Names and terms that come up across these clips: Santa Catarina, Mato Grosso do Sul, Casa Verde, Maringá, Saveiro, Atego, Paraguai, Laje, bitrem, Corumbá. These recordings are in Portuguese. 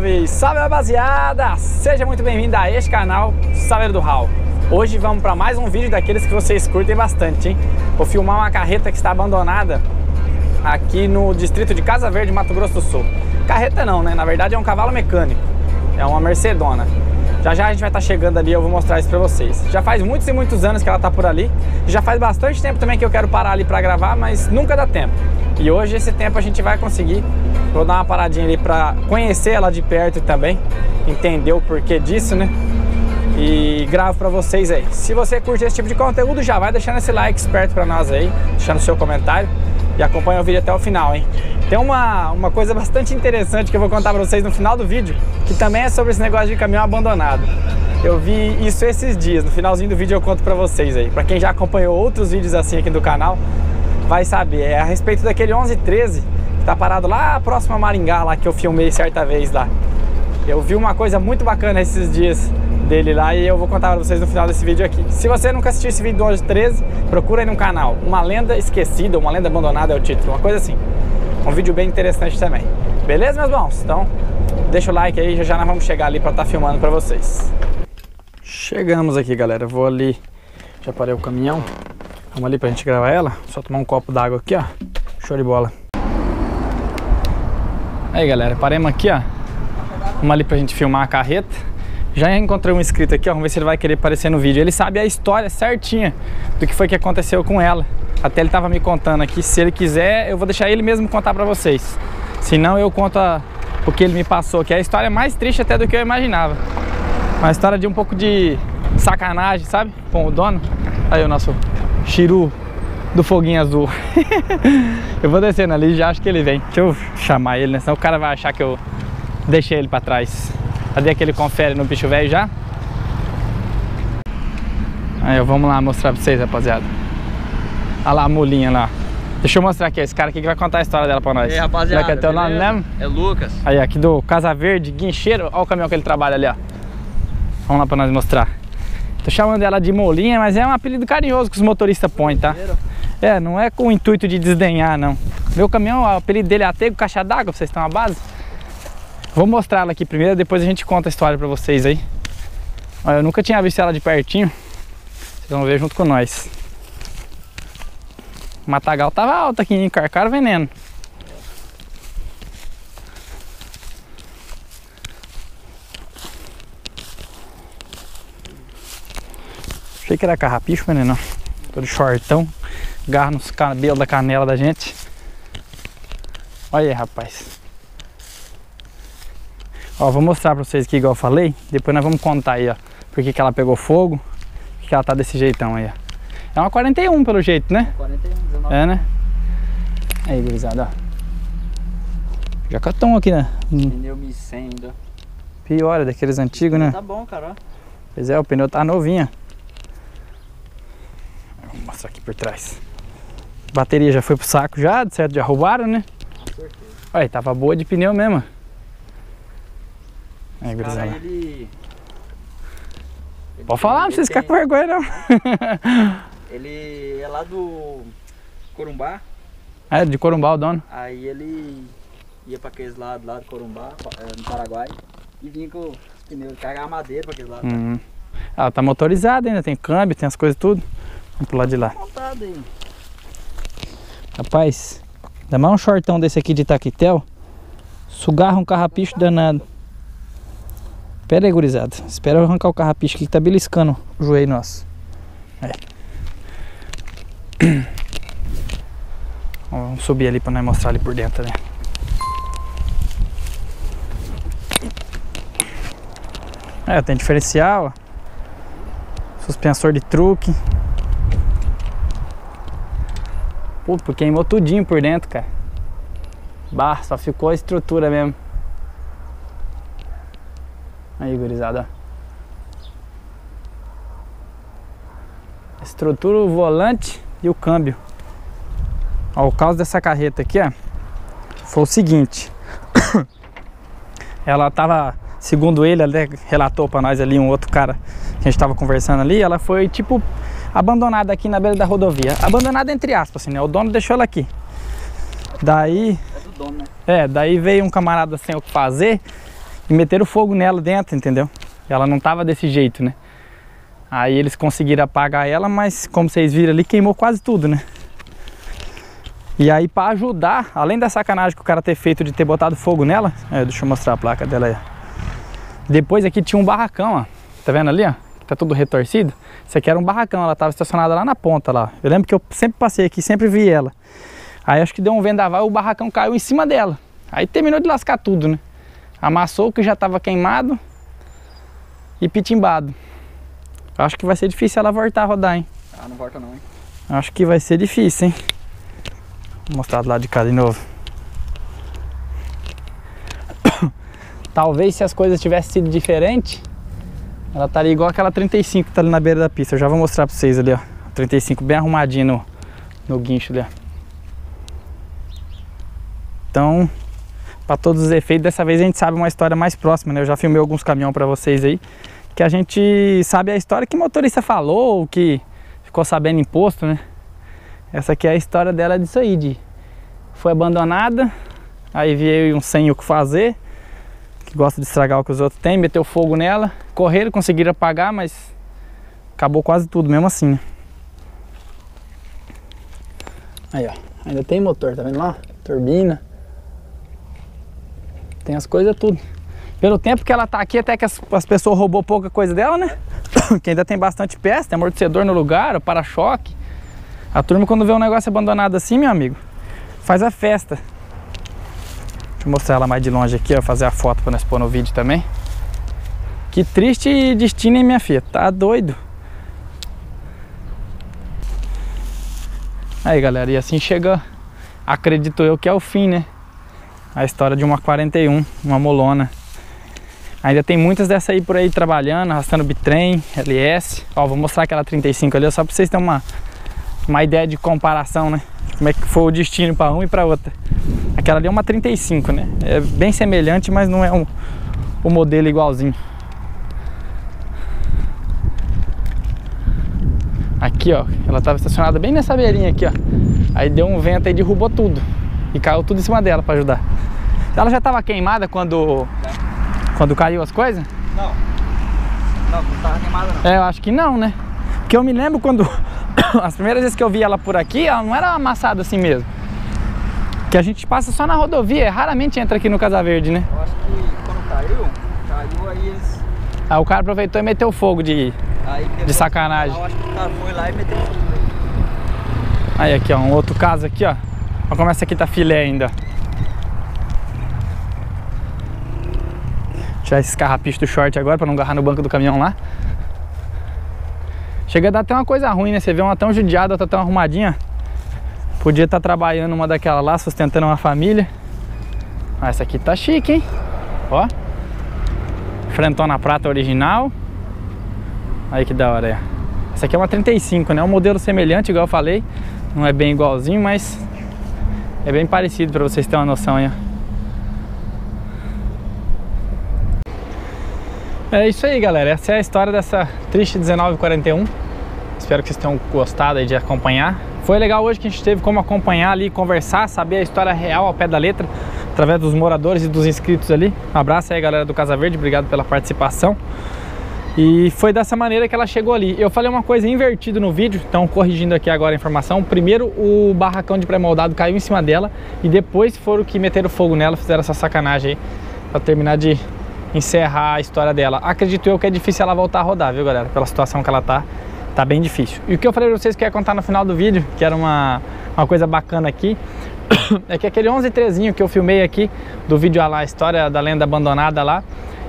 Salve, salve rapaziada! Seja muito bem-vindo a este canal Saveiro do Raul. Hoje vamos para mais um vídeo daqueles que vocês curtem bastante, hein? Vou filmar uma carreta que está abandonada aqui no distrito de Casa Verde, Mato Grosso do Sul. Carreta não, né? Na verdade é um cavalo mecânico, é uma Mercedona. Já já a gente vai estar chegando ali e eu vou mostrar isso pra vocês. Já faz muitos e muitos anos que ela tá por ali. Já faz bastante tempo também que eu quero parar ali pra gravar, mas nunca dá tempo. E hoje esse tempo a gente vai conseguir. Vou dar uma paradinha ali pra conhecer ela de perto também, entender o porquê disso, né? E gravo pra vocês aí. Se você curte esse tipo de conteúdo, já vai deixando esse like esperto pra nós aí, deixando seu comentário e acompanha o vídeo até o final, hein? Tem uma coisa bastante interessante que eu vou contar pra vocês no final do vídeo, que também é sobre esse negócio de caminhão abandonado. Eu vi isso esses dias, no finalzinho do vídeo eu conto pra vocês aí. Pra quem já acompanhou outros vídeos assim aqui do canal, vai saber. É a respeito daquele 1113 que tá parado lá próximo a Maringá, lá que eu filmei certa vez lá. Eu vi uma coisa muito bacana esses dias dele lá e eu vou contar pra vocês no final desse vídeo aqui. Se você nunca assistiu esse vídeo do 1113, procura aí no canal. Uma lenda esquecida, uma lenda abandonada é o título, uma coisa assim. Um vídeo bem interessante também. Beleza, meus bons? Então, deixa o like aí, já nós vamos chegar ali pra estar filmando pra vocês. Chegamos aqui, galera. Vou ali, já parei o caminhão. Vamos ali pra gente gravar ela. Só tomar um copo d'água aqui, ó. Show de bola. Aí, galera, paremos aqui, ó. Vamos ali pra gente filmar a carreta. Já encontrei um inscrito aqui, ó. Vamos ver se ele vai querer aparecer no vídeo. Ele sabe a história certinha do que foi que aconteceu com ela. Até ele tava me contando aqui, se ele quiser, eu vou deixar ele mesmo contar pra vocês. Se não, eu conto o que ele me passou, que é a história mais triste até do que eu imaginava. Uma história de um pouco de sacanagem, sabe? Com o dono. Aí o nosso Chiru do foguinho azul. Eu vou descendo ali, já acho que ele vem. Deixa eu chamar ele, né? Senão o cara vai achar que eu deixei ele pra trás. Cadê aquele confere no bicho velho já? Aí, vamos lá mostrar pra vocês, rapaziada. Olha lá a mulinha lá. Deixa eu mostrar aqui, esse cara aqui que vai contar a história dela pra nós. E aí, rapaziada, que é teu nome mesmo? É Lucas. Aí, aqui do Casa Verde, guincheiro. Olha o caminhão que ele trabalha ali, ó. Vamos lá pra nós mostrar. Tô chamando ela de Molinha, mas é um apelido carinhoso que os motoristas põem, tá? É, não é com o intuito de desdenhar, não. Meu caminhão, o apelido dele é Atego, Caixa d'Água, pra vocês terem uma base. Vou mostrar ela aqui primeiro, depois a gente conta a história pra vocês aí. Olha, eu nunca tinha visto ela de pertinho. Vocês vão ver junto com nós. O matagal tava alto aqui, encarcaram veneno. Achei que era carrapicho, mas não. Tô de shortão, garra nos cabelos da canela da gente. Olha aí, rapaz. Ó, vou mostrar pra vocês aqui, igual eu falei. Depois nós vamos contar aí, ó, por que que ela pegou fogo, por que que ela tá desse jeitão aí, ó. É uma 41 pelo jeito, né? 41, 19. É, né? Aí, gurizada, ó. Jacatão aqui, né? Pneu micendo. Pior, é daqueles antigos, né? Tá bom, cara, ó. Pois é, o pneu tá novinho. Vou mostrar aqui por trás. Bateria já foi pro saco já, de certo? Já roubaram, né? Com certeza. Olha, tava boa de pneu mesmo. Aí, gurizada. Pode falar, não precisa ficar com vergonha, não. Ele é lá do Corumbá. É, de Corumbá o dono. Aí ele ia pra aqueles lados lá do Corumbá, no Paraguai, e vinha com os pneus, carregava madeira pra aqueles lados. Ela tá motorizada ainda, tem câmbio, tem as coisas tudo. Vamos pro lado de lá. Montado, hein? Rapaz, ainda mais um shortão desse aqui de taquetel, sugarra um carrapicho danado. Pera aí, gurizada. Espera eu arrancar o carrapicho aqui que tá beliscando o joelho nosso. É. Vamos subir ali pra nós mostrar ali por dentro, né? É, tem diferencial, ó. Suspensor de truque. Pô, queimou tudinho por dentro, cara. Bah, só ficou a estrutura mesmo. Aí, gurizada, ó. Estrutura, o volante e o câmbio. Ó, o caso dessa carreta aqui, ó, foi o seguinte. Ela tava, segundo ele, até relatou pra nós ali, um outro cara que a gente tava conversando ali, ela foi, tipo, abandonada aqui na beira da rodovia. Abandonada entre aspas, assim, né? O dono deixou ela aqui. Daí... É do dono, né? É, daí veio um camarada sem o que fazer e meteram fogo nela dentro, entendeu? Ela não tava desse jeito, né? Aí eles conseguiram apagar ela, mas como vocês viram ali, queimou quase tudo, né? E aí, para ajudar, além da sacanagem que o cara ter feito de ter botado fogo nela, é, deixa eu mostrar a placa dela aí. Depois aqui tinha um barracão, ó. Tá vendo ali, ó? Tá tudo retorcido. Isso aqui era um barracão, ela tava estacionada lá na ponta, lá. Eu lembro que eu sempre passei aqui, sempre vi ela. Aí acho que deu um vendaval e o barracão caiu em cima dela. Aí terminou de lascar tudo, né? Amassou o que já tava queimado e pitimbado. Acho que vai ser difícil ela voltar a rodar, hein? Ah, não volta não, hein? Acho que vai ser difícil, hein? Vou mostrar do lado de cá de novo. Talvez se as coisas tivessem sido diferentes, ela estaria igual aquela 35 que tá ali na beira da pista. Eu já vou mostrar pra vocês ali, ó. 35 bem arrumadinho no guincho ali, ó. Então, para todos os efeitos, dessa vez a gente sabe uma história mais próxima, né? Eu já filmei alguns caminhões para vocês aí, que a gente sabe a história que o motorista falou, que ficou sabendo imposto, né? Essa aqui é a história dela disso aí, de foi abandonada, aí veio um sem o que fazer, que gosta de estragar o que os outros têm, meteu fogo nela, correram, conseguiram apagar, mas acabou quase tudo mesmo assim, né? Aí, ó, ainda tem motor, tá vendo lá? Turbina. Tem as coisas tudo. Pelo tempo que ela tá aqui, até que as pessoas roubou pouca coisa dela, né? Que ainda tem bastante peça, tem amortecedor no lugar, o para-choque. A turma, quando vê um negócio abandonado assim, meu amigo, faz a festa. Deixa eu mostrar ela mais de longe aqui, ó, fazer a foto pra nós pôr no vídeo também. Que triste destino, hein, minha filha? Tá doido? Aí, galera, e assim chega, acredito eu, que é o fim, né? A história de uma 41, uma molona. Ainda tem muitas dessa aí por aí trabalhando, arrastando bitrem, LS. Ó, vou mostrar aquela 35 ali, só pra vocês terem uma ideia de comparação, né? Como é que foi o destino para uma e para outra. Aquela ali é uma 35, né? É bem semelhante, mas não é um modelo igualzinho. Aqui, ó, ela tava estacionada bem nessa beirinha aqui, ó. Aí deu um vento e derrubou tudo. E caiu tudo em cima dela para ajudar. Ela já tava queimada quando caiu as coisas? Não. Não tava queimada não. É, eu acho que não, né? Porque eu me lembro quando... As primeiras vezes que eu vi ela por aqui, ela não era amassada assim mesmo. Que a gente passa só na rodovia, raramente entra aqui no Casa Verde, né? Eu acho que quando caiu aí eles... Aí o cara aproveitou e meteu fogo de sacanagem. Eu acho que o cara foi lá e meteu fogo. Aí aqui, ó, um outro caso aqui, ó. Olha como essa aqui tá filé ainda. Tirar esses carrapichos do short agora pra não agarrar no banco do caminhão lá. Chega a dar até uma coisa ruim, né? Você vê uma tão judiada, outra tão arrumadinha. Podia estar trabalhando uma daquela lá, sustentando uma família. Ah, essa aqui tá chique, hein? Ó. Frentona prata original. Aí que da hora, é. Essa aqui é uma 35, né? É um modelo semelhante, igual eu falei. Não é bem igualzinho, mas... é bem parecido, pra vocês terem uma noção aí, ó. É isso aí, galera. Essa é a história dessa triste 1941. Espero que vocês tenham gostado aí de acompanhar. Foi legal hoje que a gente teve como acompanhar ali, conversar, saber a história real ao pé da letra, através dos moradores e dos inscritos ali. Um abraço aí, galera do Casa Verde. Obrigado pela participação. E foi dessa maneira que ela chegou ali. Eu falei uma coisa invertida no vídeo, então corrigindo aqui agora a informação. Primeiro o barracão de pré-moldado caiu em cima dela e depois foram que meteram fogo nela, fizeram essa sacanagem aí pra terminar de encerrar a história dela. Acredito eu que é difícil ela voltar a rodar, viu, galera? Pela situação que ela tá, tá bem difícil. E o que eu falei pra vocês que ia contar no final do vídeo, que era uma coisa bacana aqui, é que aquele 11-3zinho que eu filmei aqui do vídeo lá, a história da lenda abandonada lá,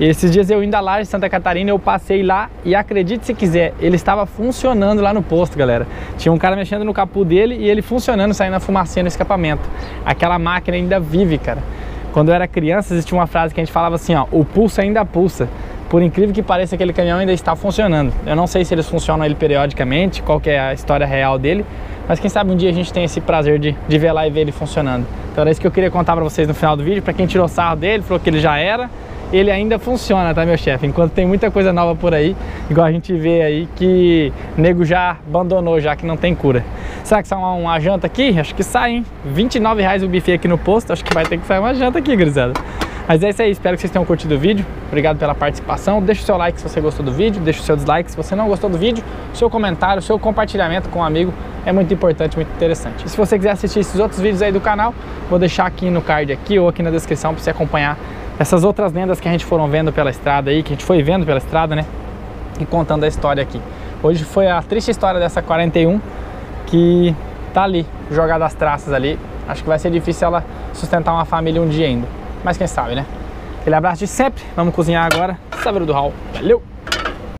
e esses dias eu indo à Laje, Santa Catarina, eu passei lá e acredite se quiser, ele estava funcionando lá no posto, galera. Tinha um cara mexendo no capô dele e ele funcionando, saindo a fumacinha no escapamento. Aquela máquina ainda vive, cara. Quando eu era criança, existia uma frase que a gente falava assim, ó, o pulso ainda pulsa. Por incrível que pareça, aquele caminhão ainda está funcionando. Eu não sei se eles funcionam ele periodicamente, qual que é a história real dele, mas quem sabe um dia a gente tem esse prazer de ver lá e ver ele funcionando. Então era isso que eu queria contar pra vocês no final do vídeo, pra quem tirou sarro dele, falou que ele já era, ele ainda funciona, tá, meu chefe? Enquanto tem muita coisa nova por aí, igual a gente vê aí que nego já abandonou, já que não tem cura. Será que sai uma janta aqui? Acho que sai, hein? R$29 o buffet aqui no posto, acho que vai ter que sair uma janta aqui, gurizada. Mas é isso aí, espero que vocês tenham curtido o vídeo. Obrigado pela participação. Deixa o seu like se você gostou do vídeo, deixa o seu dislike se você não gostou do vídeo. Seu comentário, seu compartilhamento com um amigo é muito importante, muito interessante. E se você quiser assistir esses outros vídeos aí do canal, vou deixar aqui no card aqui ou aqui na descrição para você acompanhar essas outras lendas que a gente foram vendo pela estrada aí, que a gente foi vendo pela estrada, né? E contando a história aqui. Hoje foi a triste história dessa 41 que tá ali, jogada às traças ali. Acho que vai ser difícil ela sustentar uma família um dia ainda. Mas quem sabe, né? Aquele abraço de sempre. Vamos cozinhar agora. Saveiro do Raul. Valeu!